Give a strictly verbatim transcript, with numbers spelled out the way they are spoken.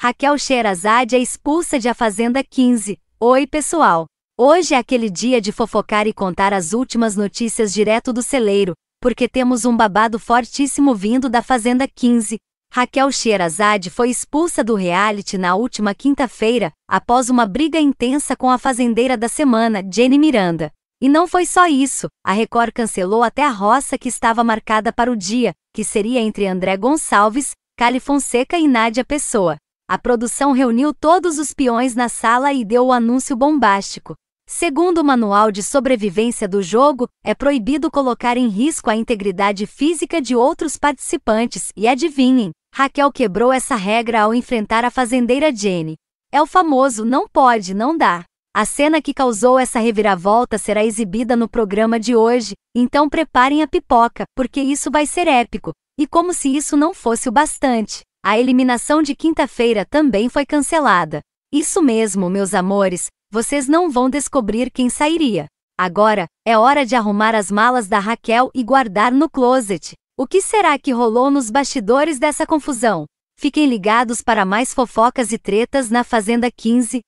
Rachel Sheherazade é expulsa de A Fazenda quinze. Oi, pessoal! Hoje é aquele dia de fofocar e contar as últimas notícias direto do celeiro, porque temos um babado fortíssimo vindo da Fazenda quinze. Rachel Sheherazade foi expulsa do reality na última quinta-feira, após uma briga intensa com a fazendeira da semana, Jenny Miranda. E não foi só isso, a Record cancelou até a roça que estava marcada para o dia, que seria entre André Gonçalves, Kally Fonseca e Nadja Pessoa. A produção reuniu todos os peões na sala e deu o anúncio bombástico. Segundo o manual de sobrevivência do jogo, é proibido colocar em risco a integridade física de outros participantes, e adivinhem, Rachel quebrou essa regra ao enfrentar a fazendeira Jenny. É o famoso não pode, não dá. A cena que causou essa reviravolta será exibida no programa de hoje, então preparem a pipoca, porque isso vai ser épico. E como se isso não fosse o bastante, a eliminação de quinta-feira também foi cancelada. Isso mesmo, meus amores, vocês não vão descobrir quem sairia. Agora, é hora de arrumar as malas da Rachel e guardar no closet. O que será que rolou nos bastidores dessa confusão? Fiquem ligados para mais fofocas e tretas na Fazenda quinze.